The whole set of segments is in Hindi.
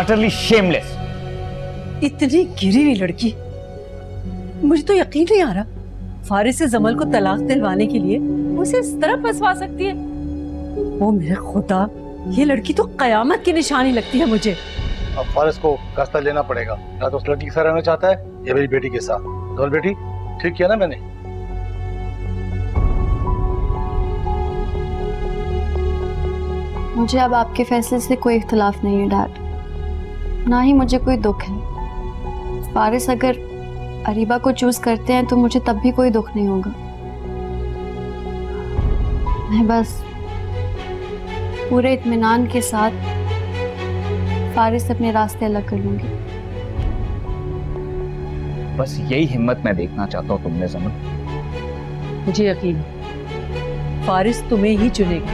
utterly shameless. इतनी गिरी हुई लड़की, मुझे तो यकीन नहीं आ रहा फारिस से जमल को तलाक दिलवाने के लिए उसे इस तरह फंसवा सकती है। वो मेरे खुदा, ये लड़की तो कयामत की निशानी लगती है मुझे। अब फारिस को रास्ता लेना पड़ेगा, ना तो उस लड़की के साथ रहना चाहता है या मेरी बेटी के साथ। दोनों बेटी, ठीक किया ना मैंने? मुझे अब आपके फैसले से कोई इख्तलाफ नहीं है डैड, ना ही मुझे कोई दुख है। फारिस अगर अरीबा को चूज करते हैं तो मुझे तब भी कोई दुख नहीं होगा। मैं बस पूरे इत्मीनान के साथ फारिस से अपने रास्ते अलग कर लूंगी। बस यही हिम्मत मैं देखना चाहता हूँ तुमने जमन। मुझे यकीन फारिस तुम्हें ही चुनेगा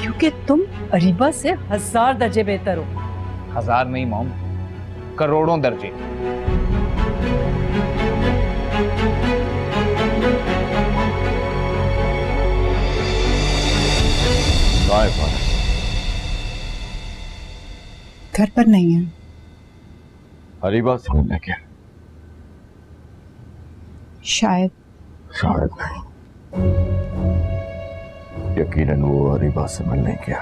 क्योंकि तुम अरीबा से 1000 दर्जे बेहतर हो। 1000 नहीं मॉम, करोड़ों दर्जे। घर पर नहीं है। अरीबा से मिलने क्या? शायद नहीं, यकीनन वो अरीबा से मिलने गया।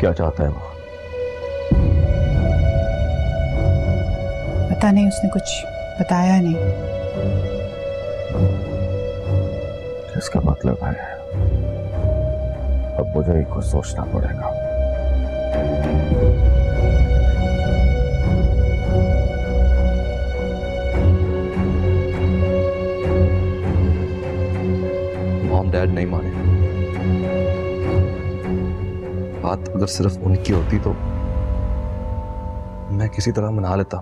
क्या चाहता है वो? पता नहीं, उसने कुछ बताया नहीं। इसका मतलब है अब मुझे कुछ सोचना पड़ेगा। डैड नहीं माने। बात अगर सिर्फ उनकी होती तो मैं किसी तरह मना लेता,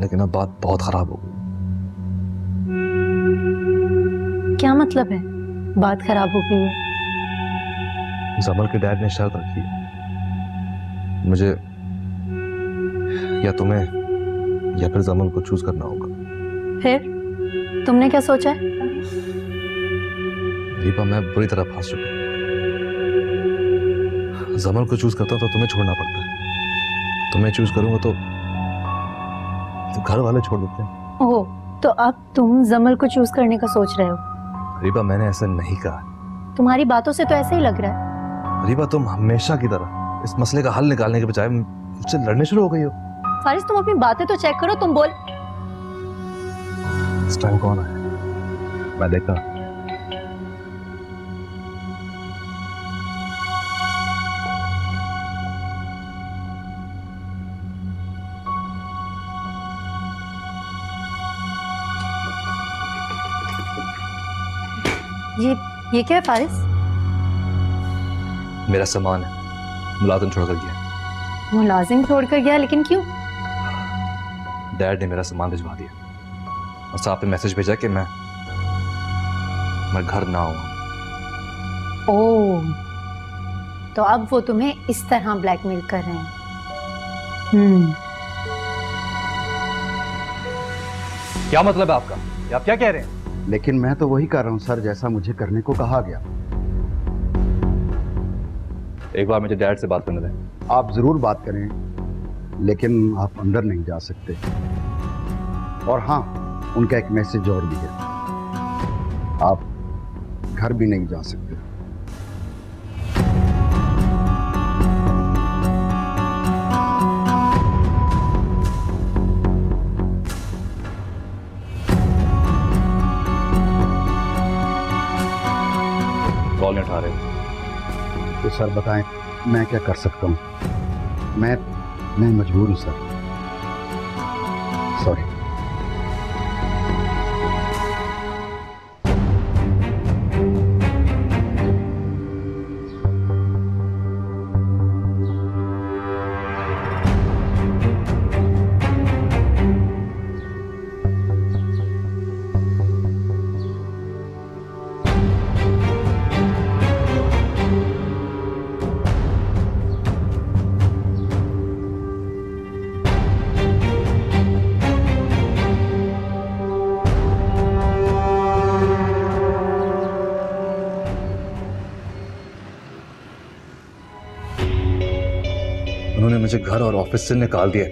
लेकिन अब बात बहुत खराब हो गई। क्या मतलब है बात खराब हो गई है? जमल के डैड ने शर्त रखी है, मुझे या तुम्हें या फिर जमल को चूज करना होगा। फिर तुमने क्या सोचा है? दीपा, मैं बुरी तरह फंस चुका हूं। जमल को चूज करता हूं तो तुम्हें छोड़ना पड़ता है, तुम्हें चूज करूंगा तो घर वाले छोड़ देते हैं। ओह, तो अब तुम जमल को चूज करने का सोच रहे हो? दीपा, मैंने ऐसा नहीं कहा। तुम्हारी बातों से तो ऐसा ही लग रहा है। दीपा, तुम हमेशा की तरह इस मसले का हल निकालने के बजाय मुझसे लड़ने शुरू हो गई हो। फारिस, तुम अपनी बातें तो चेक करो। तुम बोल इस टाइम कौन है? मैं देखता हूं। ये क्या है फारिस? मेरा सामान है, मुलाजिम छोड़कर गया। मुलाजिम छोड़कर गया? लेकिन क्यों? डैड ने मेरा सामान भिजवा दिया और साहब ने मैसेज भेजा कि मैं घर ना आऊं। ओह, तो अब वो तुम्हें इस तरह ब्लैकमेल कर रहे हैं। क्या मतलब है आपका? आप क्या कह रहे हैं? लेकिन मैं तो वही कर रहा हूं सर, जैसा मुझे करने को कहा गया। एक बार मुझे डैड से बात करने दें। आप जरूर बात करें, लेकिन आप अंदर नहीं जा सकते। और हाँ, उनका एक मैसेज और भी है, आप घर भी नहीं जा सकते। उठा रहे तो सर बताएं मैं क्या कर सकता हूं? मैं मजबूर हूं सर, सॉरी। उन्होंने मुझे घर और ऑफिस से निकाल दिया।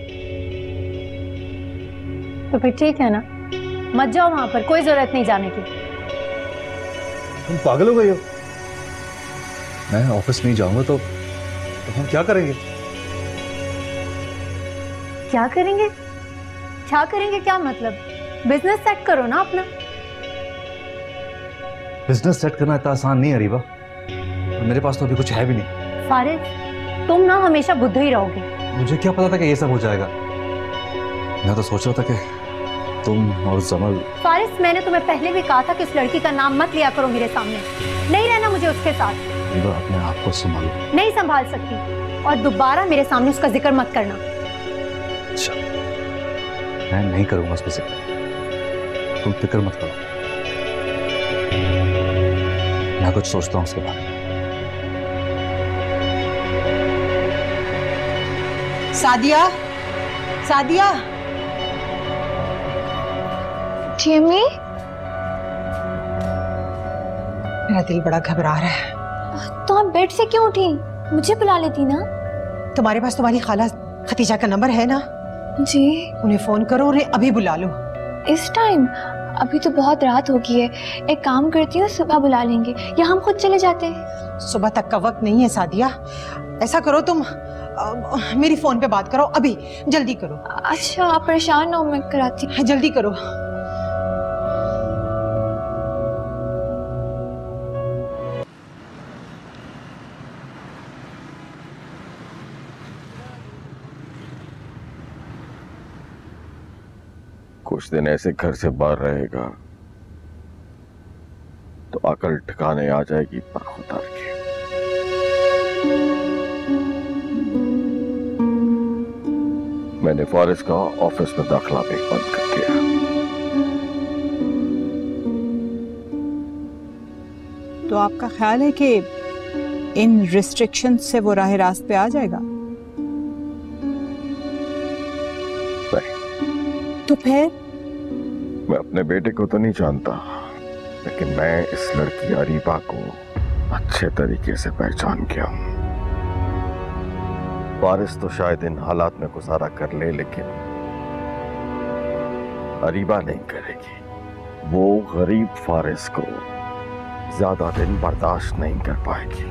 तो फिर ठीक है ना, मत जाओ वहां पर, कोई जरूरत नहीं जाने की। तुम पागल हो गई हो। मैं ऑफिस नहीं जाऊंगा तो हम क्या करेंगे? क्या करेंगे? क्या करेंगे क्या मतलब? बिजनेस सेट करो ना अपना। बिजनेस सेट करना इतना आसान नहीं है रीवा, मेरे पास तो अभी कुछ है भी नहीं। फारिज, तुम ना हमेशा बुद्धू ही रहोगे। मुझे क्या पता था कि ये सब हो जाएगा। मैं तो सोच रहा था कि तुम और जमल। फारिज, मैंने तुम्हें पहले भी कहा था कि उस लड़की का नाम मत लिया करो मेरे सामने। नहीं रहना मुझे उसके साथ। रीवा, अपने आप को संभालो। नहीं संभाल सकती, और दोबारा मेरे सामने उसका जिक्र मत करना। अच्छा, मैं नहीं करूंगा उसका जिक्र। तुम फिक्र मत करो, मैं कुछ सोचता हूँ उसके बारे में। सादिया, सादिया, जिमी, मेरा दिल बड़ा घबरा रहा है। तो आप बेड से क्यों उठी? मुझे बुला लेती ना। तुम्हारे पास तुम्हारी खाला खतीजा का नंबर है ना? जी। उन्हें फोन करो, उन्हें अभी बुला लो। इस टाइम? अभी तो बहुत रात हो गई है। एक काम करती हूँ, सुबह बुला लेंगे या हम खुद चले जाते हैं। सुबह तक का वक्त नहीं है सादिया। ऐसा करो तुम मेरी फोन पे बात करो अभी, जल्दी करो। अच्छा, आप परेशान ना हो, मैं कराती हूँ। जल्दी करो। कुछ दिन ऐसे घर से बाहर रहेगा तो अकल ठिकाने आ जाएगी। पर खुदा की मैंने फारिज का ऑफिस में दाखिला भी बंद कर दिया। तो आपका ख्याल है कि इन रिस्ट्रिक्शन से वो राह रास्त पे आ जाएगा? नहीं। तो फिर? मैं अपने बेटे को तो नहीं जानता, लेकिन मैं इस लड़की अरीबा को अच्छे तरीके से पहचान गया हूँ। फारिस तो शायद इन हालात में गुजारा कर ले, लेकिन अरीबा नहीं करेगी। वो गरीब फारिस को ज्यादा दिन बर्दाश्त नहीं कर पाएगी।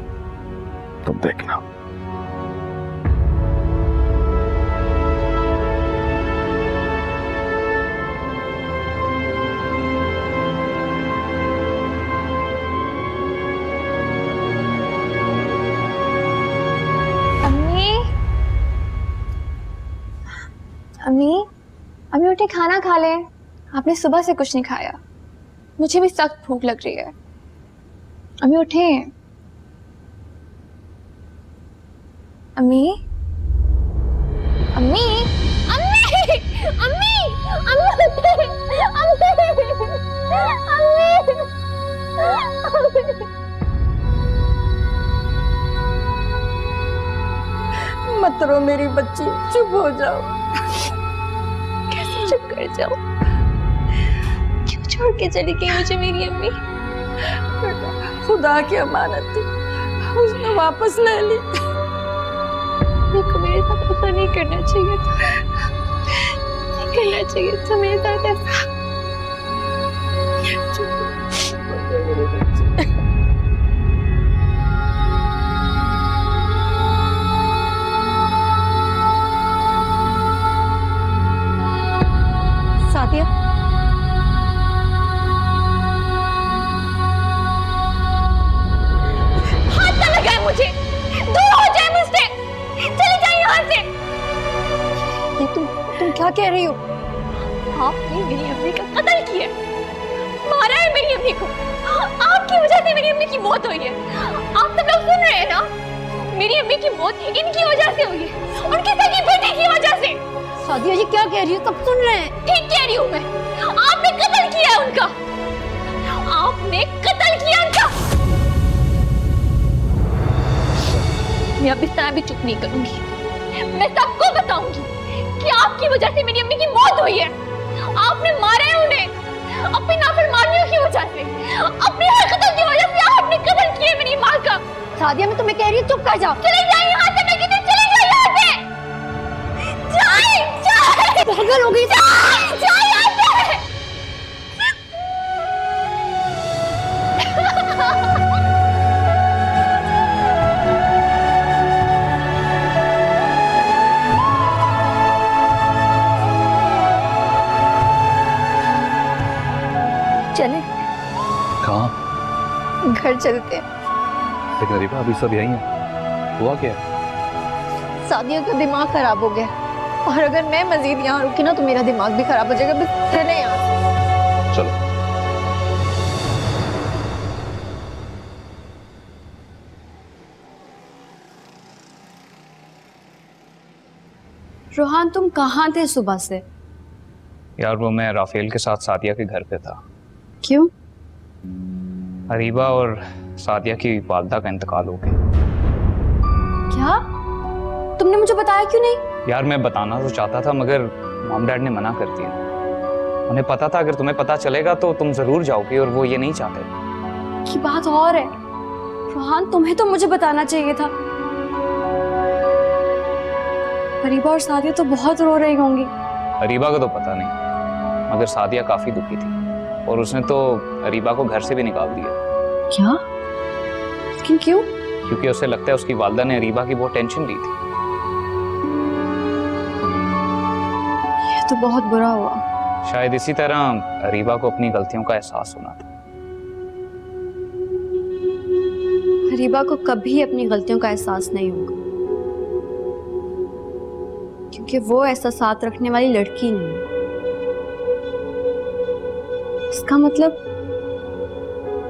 तुम देखना। खाना खा ले, आपने सुबह से कुछ नहीं खाया। मुझे भी सख्त भूख लग रही है। अम्मी उठे। अम्मी, अम्मी, अम्मी, अम्मी, अम्मी, मत रो मेरी बच्ची, चुप हो जाओ। कर जाओ, क्यों छोड़ के चली गई मुझे मेरी अम्मी? खुदा की अमानत थी, उसने वापस ले ली। मेरे साथ ऐसा नहीं करना चाहिए था, नहीं करना चाहिए था मेरे साथ ऐसा। क्या कह रही हो? आपने मेरी अम्मी का कत्ल किया, मारा है मेरी अम्मी को। आपकी वजह से मेरी अम्मी की मौत हुई है। आप सब लोग सुन रहे हैं ना, मेरी अम्मी की मौत इनकी वजह से हुई है, उनकी सगी बेटी की वजह से। सादिया जी क्या कह रही हो? सब सुन रहे हैं। ठीक कह रही हूँ मैं। आपने कत्ल किया है उनका, आपने कत्ल किया उनका। मैं अब इस तरह भी चुप नहीं करूंगी। मैं सबको बताऊंगी कि आपकी वजह से मेरी अम्मी की मौत हुई है। आपने मारा है उन्हें, अपनी नाफरमानियों की वजह से, अपनी हरकतों की वजह से आपने कत्ल किया मेरी मां का। सादिया, मैं तुम्हें कह रही हूं चुप कर जाओ। चले जाइए यहां से, मैं कहती हूं चले जाइए यहां से। तो पागल हो गई। चले कहाँ? घर चलते हैं। लेकिन गरीबा अभी सब यही है। हुआ क्या? सादिया का दिमाग खराब हो गया और अगर मैं मजीद यहाँ रुकी ना तो मेरा दिमाग भी खराब हो जाएगा। बस चले यहाँ। चलो। रोहान तुम कहाँ थे सुबह से? यार वो मैं राफेल के साथ सादिया के घर पे था। क्यों? अरीबा और सादिया की वालदा का इंतकाल हो गया। क्या? तुमने मुझे बताया क्यों नहीं? यार मैं बताना तो चाहता था मगर मॉम डैड ने मना कर दिया। उन्हें पता था अगर तुम्हें पता चलेगा तो तुम जरूर जाओगी और वो ये नहीं चाहते। की बात और है रोहान, तुम्हें तो मुझे बताना चाहिए था। अरीबा और सादिया तो बहुत रो रही होंगी। अरीबा को तो पता नहीं मगर सादिया काफी दुखी थी और उसने तो अरीबा को घर से भी निकाल दिया। क्या? लेकिन क्यों? क्योंकि उसे लगता है उसकी वालदा ने अरीबा की बहुत टेंशन ली थी। ये तो बहुत बुरा हुआ। शायद इसी तरह अरीबा को अपनी गलतियों का एहसास होना था। अरीबा को कभी अपनी गलतियों का एहसास नहीं होगा क्योंकि वो ऐसा साथ रखने वाली लड़की नहीं है।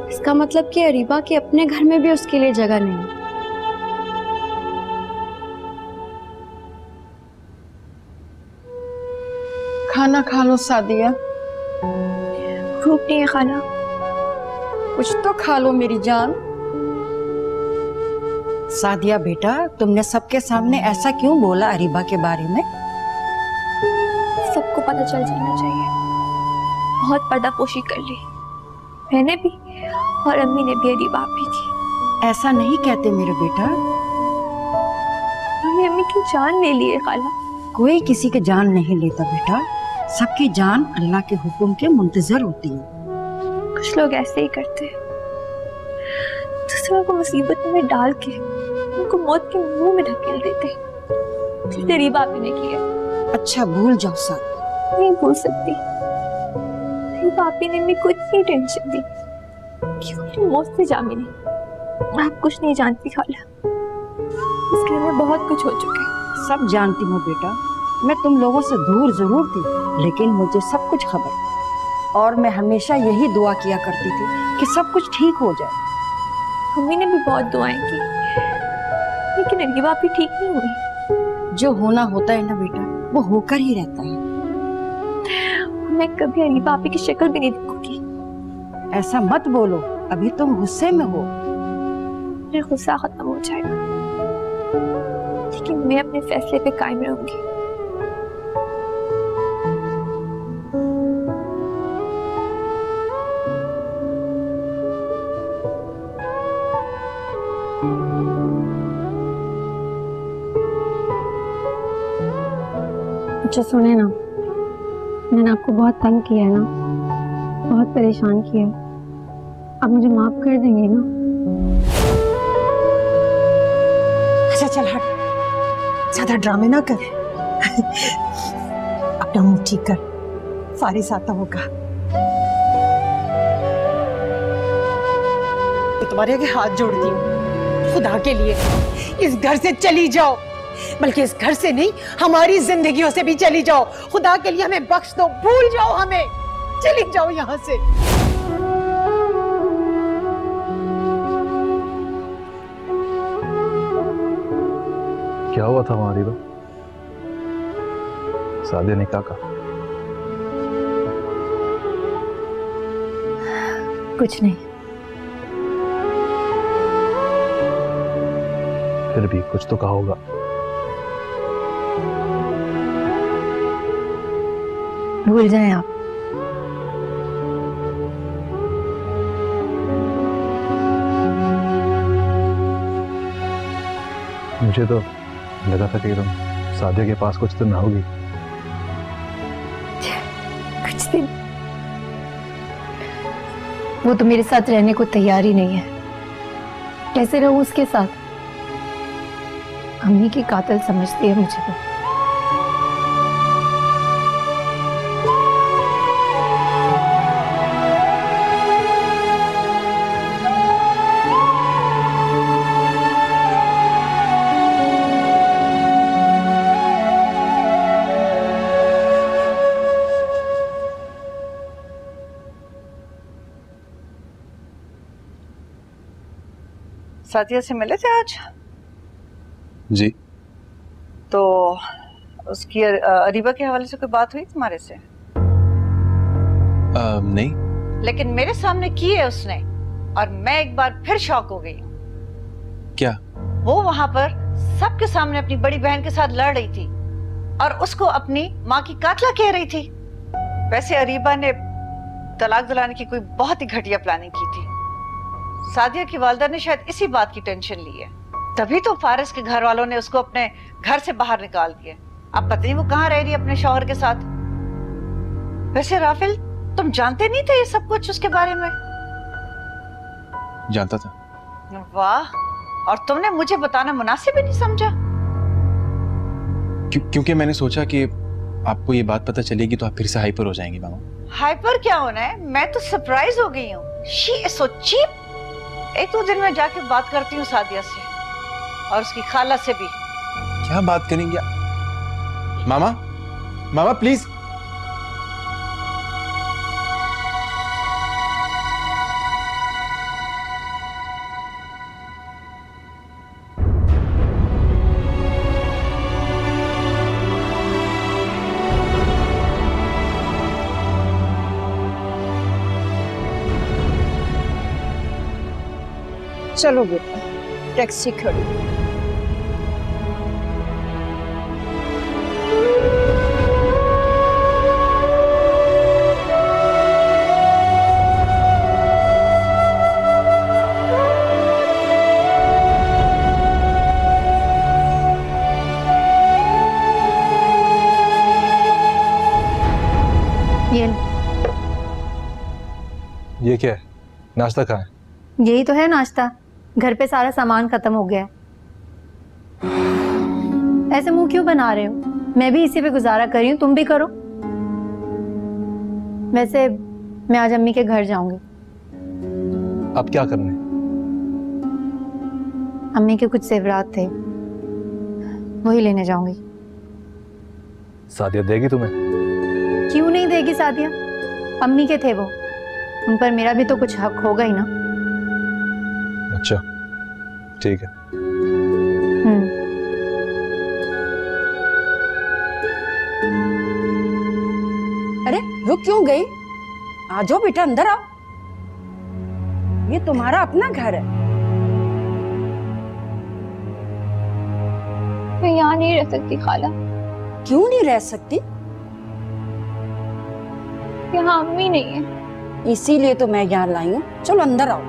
इसका मतलब कि अरीबा के अपने घर में भी उसके लिए जगह नहीं। खाना खा लो सादिया। भूख नहीं है खाना? कुछ तो खा लो मेरी जान। सादिया बेटा तुमने सबके सामने ऐसा क्यों बोला अरीबा के बारे में? सबको पता चल जाना चाहिए। बहुत पर्दापोशी कर ली मैंने भी और अम्मी ने भी, अरीबा भी थी। ऐसा नहीं कहते मेरे बेटा। हमें अम्मी की जान ले ली है खाला। कोई किसी की जान नहीं लेता बेटा, सबकी जान अल्लाह के हुक्म के मुंतजर होती है। कुछ लोग ऐसे ही करते हैं, दूसरों को मुसीबत में डाल के उनको मौत के मुंह में ढकेल देते। अरीबा भी ने किया। अच्छा भूल जाओ साथ। नहीं भूल सकती। पापी ने मेरे को इतनी टेंशन दी कि मेरी मौत से जा मिली। आप कुछ नहीं जानती खाला, इसके लिए बहुत कुछ हो चुके। सब जानती हूँ बेटा, मैं तुम लोगों से दूर जरूर थी लेकिन मुझे सब कुछ खबर और मैं हमेशा यही दुआ किया करती थी कि सब कुछ ठीक हो जाए। मम्मी ने भी बहुत दुआएं की लेकिन अरीबा भी ठीक नहीं हुई। जो होना होता है ना बेटा वो होकर ही रहता है। मैं कभी अरीबा आपी की शक्ल भी नहीं देखूंगी। ऐसा मत बोलो, अभी तुम गुस्से में हो। मेरा गुस्सा खत्म हो जाएगा लेकिन मैं अपने फैसले पे कायम रहूंगी। अच्छा सुने ना, मैंने आपको बहुत तंग किया है ना, बहुत परेशान किया है, आप मुझे माफ कर देंगे ना? अच्छा चल हट, ज्यादा ड्रामे ना कर। अपना मुंह ठीक कर, फारिस आता होगा। मैं तुम्हारे आगे हाथ जोड़ती हूँ, खुदा के लिए इस घर से चली जाओ, बल्कि इस घर से नहीं हमारी जिंदगियों से भी चली जाओ। खुदा के लिए हमें बख्श दो, भूल जाओ हमें, चली जाओ यहाँ से। क्या हुआ था हमारी को? सादिया ने क्या कहा? कुछ नहीं। फिर भी कुछ तो कहा होगा। भूल जाएं आप। मुझे तो लगा था कि तुम सादिया के पास कुछ तो ना होगी, भी, वो तो मेरे साथ रहने को तैयार ही नहीं है। कैसे रहूं उसके साथ? अम्मी की कातिल समझती है मुझे तो। सादिया से मिले थे आज? जी। तो उसकी अरीबा के हवाले से कोई बात हुई तुम्हारे से? नहीं। लेकिन मेरे सामने की है उसने, और मैं एक बार फिर शॉक हो गई। क्या? वो वहाँ पर सबके सामने अपनी बड़ी बहन के साथ लड़ रही थी और उसको अपनी माँ की कातला कह रही थी। वैसे अरीबा ने तलाक दिलाने की कोई बहुत ही घटिया प्लानिंग की थी। सादिया की वालदा ने शायद इसी बात की टेंशन ली है, तभी तो फारिस के घर वालों ने उसको अपने घर से बाहर निकाल दिया। अब पता नहीं वो कहाँ रह रही है अपने शौहर के साथ। वैसे राफिल, तुम जानते नहीं थे ये सब कुछ उसके बारे में? जानता था। वाह, और तुमने मुझे बताना मुनासिब ही नहीं समझा? क्योंकि मैंने सोचा कि आपको ये बात पता चलेगी तो आप फिर से हाइपर हो जाएंगी। मामा, हाइपर क्या होना है, मैं तो सरप्राइज हो गई हूँ। She is so cheap. एक दो दिन में जाके बात करती हूँ सादिया से और उसकी खाला से भी। क्या बात करेंगे? मामा, मामा प्लीज। चलो बेटा, टैक्सी खड़ी। ये क्या है? नाश्ता कहाँ है? यही तो है नाश्ता। घर पे सारा सामान खत्म हो गया है। ऐसे मुंह क्यों बना रहे हो? मैं भी इसी पे गुजारा कर रही हूँ, तुम भी करो। वैसे मैं आज अम्मी के घर जाऊंगी। अब क्या करने? अम्मी के कुछ सेवरात थे, वही लेने जाऊंगी। सादिया देगी तुम्हें? क्यों नहीं देगी सादिया? अम्मी के थे वो, उन पर मेरा भी तो कुछ हक होगा ही ना। अच्छा ठीक है। अरे रुक क्यों गई? आ जाओ बेटा, अंदर आओ। ये तुम्हारा अपना घर है। मैं यहाँ नहीं रह सकती खाला। क्यों नहीं रह सकती? यहाँ अम्मी नहीं है, इसीलिए तो मैं यहाँ लाई हूँ। चलो अंदर आओ।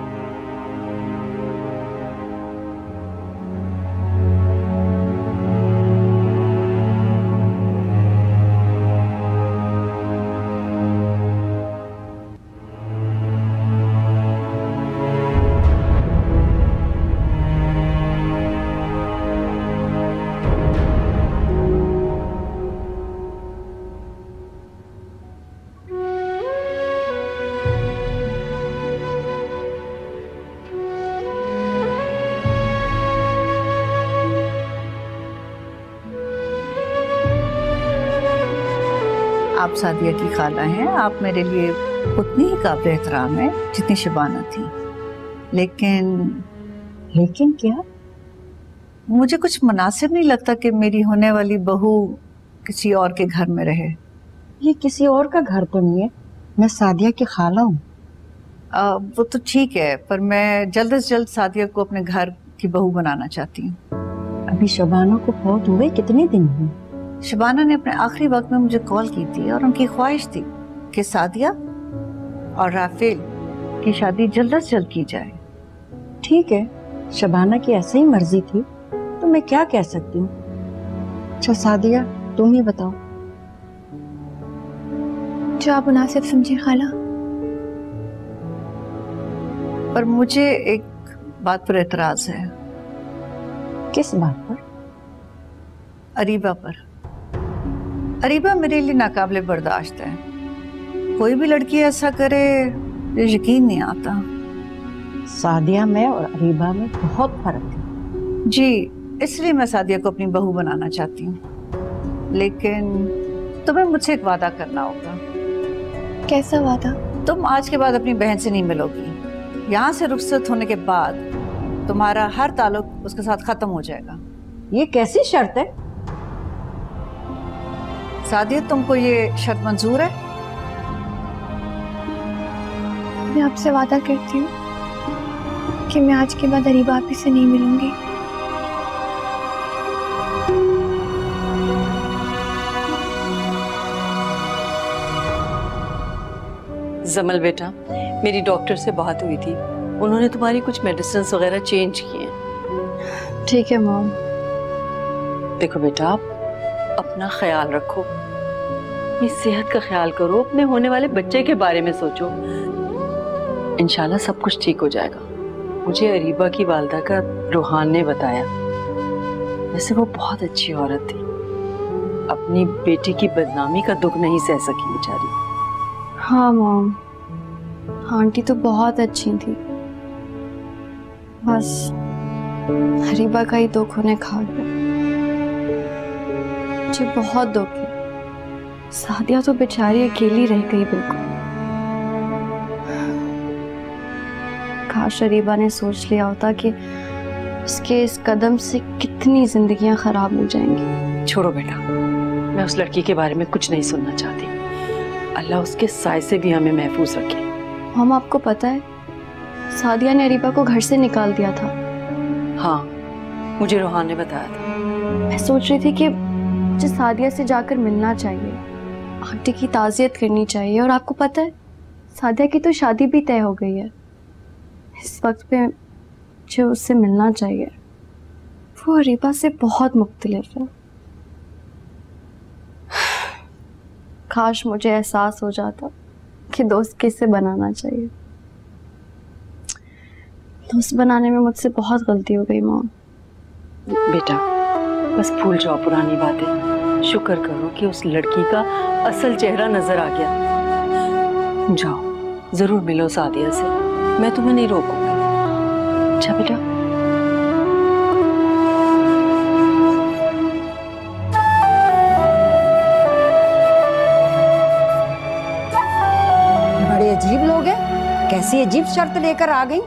आप सादिया की खाला हैं, आप मेरे लिए उतनी ही काबिल एहतराम है जितनी शबाना थी। लेकिन क्या? मुझे कुछ मुनासिब नहीं लगता कि मेरी होने वाली बहू किसी और के घर में रहे। ये किसी और का घर तो नहीं है, मैं सादिया की खाला हूँ। वो तो ठीक है, पर मैं जल्द से जल्द सादिया को अपने घर की बहू बनाना चाहती हूँ। अभी शबाना को फौत हुए कितने दिन हुए? शबाना ने अपने आखिरी वक्त में मुझे कॉल की थी और उनकी ख्वाहिश थी कि सादिया और राफेल की शादी जल्द से जल्द की जाए। ठीक है, शबाना की ऐसी ही मर्जी थी तो मैं क्या कह सकती हूँ। अच्छा सादिया, तुम ही बताओ, जो आप मुनासिब समझे खाला। पर मुझे एक बात पर एतराज है। किस बात पर? अरीबा पर। अरीबा मेरे लिए नाकाबिले बर्दाश्त है। कोई भी लड़की ऐसा करे यकीन नहीं आता। सादिया में और अरीबा में बहुत फर्क है। जी, इसलिए मैं सादिया को अपनी बहू बनाना चाहती हूँ, लेकिन तुम्हें मुझसे एक वादा करना होगा। कैसा वादा? तुम आज के बाद अपनी बहन से नहीं मिलोगी। यहाँ से रुखसत होने के बाद तुम्हारा हर ताल्लुक उसके साथ खत्म हो जाएगा। ये कैसी शर्त है? सादिया, तुमको ये शर्त मंजूर है? मैं आपसे वादा करती हूँ कि मैं आज के बाद अरीबा आप ही से नहीं मिलूंगी। जमल बेटा, मेरी डॉक्टर से बात हुई थी, उन्होंने तुम्हारी कुछ मेडिसिन वगैरह चेंज किए हैं। ठीक है मॉम। देखो बेटा, आप अपना ख्याल रखो, अपनी सेहत का ख्याल करो, अपने होने वाले बच्चे के बारे में सोचो। इंशाल्लाह सब कुछ ठीक हो जाएगा। मुझे अरीबा की वालदा का रूहान ने बताया, वैसे वो बहुत अच्छी औरत थी, अपनी बेटी की बदनामी का दुख नहीं सह सकी बेचारी। हाँ मॉम, आंटी तो बहुत अच्छी थी, बस अरीबा का ही दुख उन्हें खा गया। मुझे बहुत दुख है। सादिया तो बेचारी अकेली रह गई बिल्कुल। काश अरीबा ने सोच लिया होता कि उसके इस कदम से कितनी जिंदगियां खराब हो जाएंगी। छोड़ो बेटा, मैं उस लड़की के बारे में कुछ नहीं सुनना चाहती। अल्लाह उसके साय से भी हमें महफूज रखे। हम, आपको पता है सादिया ने अरीबा को घर से निकाल दिया था। हाँ, मुझे रोहान ने बताया था। मैं सोच रही थी कि मुझे सादिया से जाकर मिलना चाहिए, आंटी की ताज़ियत करनी चाहिए। और आपको पता है सादिया की तो शादी भी तय हो गई है। इस वक्त पे मुझे उससे मिलना चाहिए, वो अरीबा से बहुत मुख्तलिफ है। काश मुझे एहसास हो जाता कि दोस्त किसे बनाना चाहिए। दोस्त बनाने में मुझसे बहुत गलती हो गई मॉम। बेटा, बस भूल जाओ पुरानी बातें, शुक्र करो कि उस लड़की का असल चेहरा नजर आ गया। जाओ, जरूर मिलो सादिया से, मैं तुम्हें नहीं रोकूंगा। अच्छा बेटा, बड़े अजीब लोग हैं। कैसी अजीब शर्त लेकर आ गई।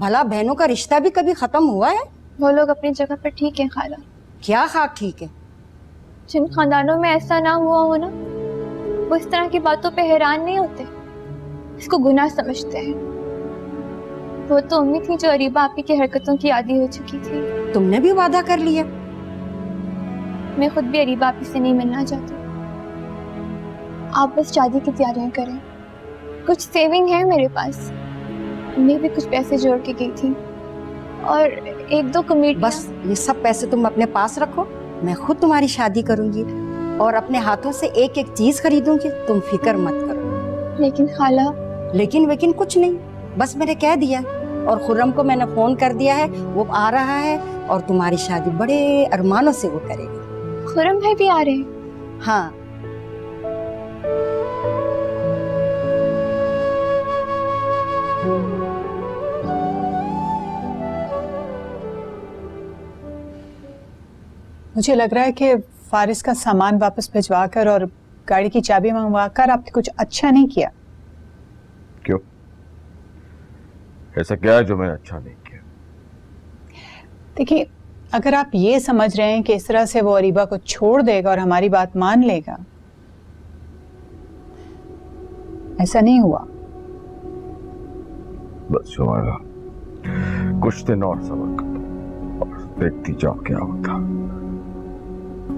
भला बहनों का रिश्ता भी कभी खत्म हुआ है? वो लोग अपनी जगह पर ठीक है खाला। क्या खाक ठीक है? जिन खानदानों में ऐसा ना हुआ हो ना, वो इस तरह की बातों पे हैरान नहीं होते, इसको गुनाह समझते हैं। वो तो उम्मीद थी जो अरीबा आपी की हरकतों की आदी हो चुकी थी। तुमने भी वादा कर लिया? मैं खुद भी अरीबा आपी से नहीं मिलना चाहती। आप बस शादी की तैयारियां करें। कुछ सेविंग है मेरे पास, मैं भी कुछ पैसे जोड़ के गई थी, और एक दो कमेटी। बस ये सब पैसे तुम अपने पास रखो, मैं खुद तुम्हारी शादी करूंगी और अपने हाथों से एक एक चीज खरीदूंगी। तुम फिक्र मत करो। लेकिन खाला। लेकिन वेकिन कुछ नहीं, बस मैंने कह दिया, और खुर्रम को मैंने फोन कर दिया है, वो आ रहा है और तुम्हारी शादी बड़े अरमानों से वो करेगी। खुर्रम भाई भी आ रहे हैं? हाँ। मुझे लग रहा है कि फारिस का सामान वापस भिजवा कर और गाड़ी की चाबी मंगवा कर आपने कुछ अच्छा नहीं किया। क्यों? ऐसा क्या है जो मैंने अच्छा नहीं किया? देखिए, अगर आप ये समझ रहे हैं कि इस तरह से वो अरीबा को छोड़ देगा और हमारी बात मान लेगा, ऐसा नहीं हुआ। बस हमारा कुछ दिन और सबक, और देखती जाओ क्या होता।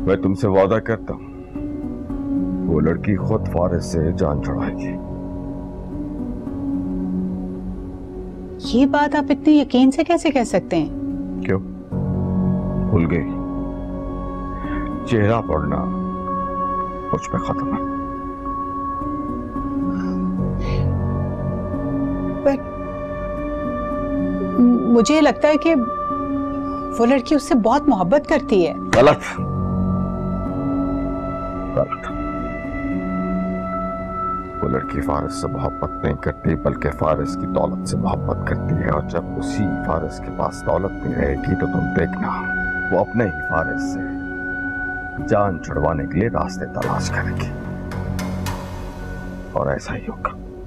मैं तुमसे वादा करता हूँ, वो लड़की खुद फारिस से जान छुड़ाएगी। ये बात आप इतने यकीन से कैसे कह सकते हैं? क्यों? भूल गई? चेहरा पड़ना मुझ पे खत्म है। मुझे ये लगता है कि वो लड़की उससे बहुत मोहब्बत करती है। गलत, गलत। वो लड़की फारिस से मोहब्बत नहीं करती बल्कि फारिस की दौलत से मोहब्बत करती है, और जब उसी फारिस के पास दौलत नहीं रहेगी तो तुम देखना वो अपने ही फारिस से जान छुड़वाने के लिए रास्ते तलाश करेगी, और ऐसा ही होगा।